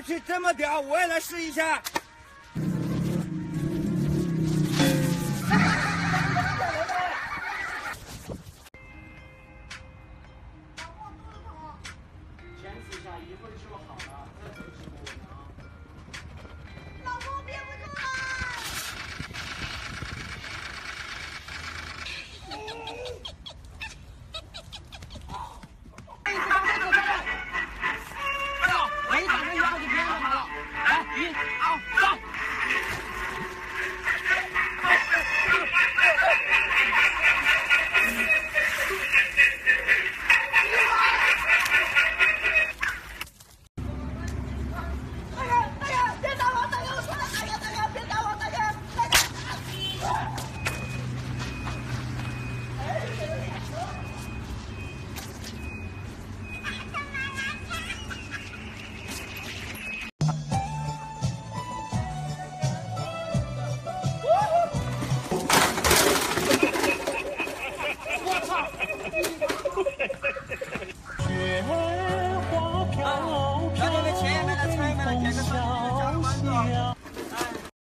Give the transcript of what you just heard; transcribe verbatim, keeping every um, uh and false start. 子吃这么屌，我也来试一下。